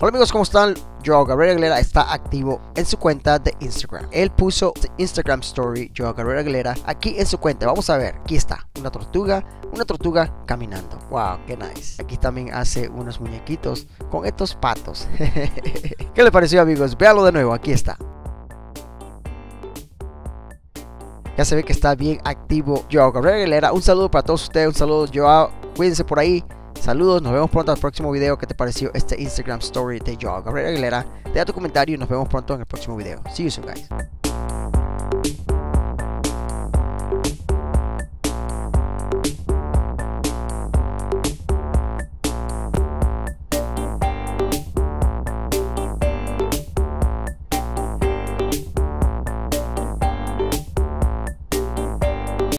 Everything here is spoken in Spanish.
Hola amigos, ¿cómo están? Joao Gabriel Aguilera está activo en su cuenta de Instagram. Él puso Instagram Story Joao Gabriel Aguilera aquí en su cuenta. Vamos a ver, aquí está, una tortuga caminando. Wow, qué nice. Aquí también hace unos muñequitos con estos patos. ¿Qué les pareció, amigos? Véanlo de nuevo, aquí está. Ya se ve que está bien activo Joao Gabriel Aguilera. Un saludo para todos ustedes, un saludo Joao, cuídense por ahí. Saludos, nos vemos pronto al próximo video. ¿Qué te pareció este Instagram Story de Joao Gabriel Aguilera? Deja tu comentario y nos vemos pronto en el próximo video. See you soon, guys.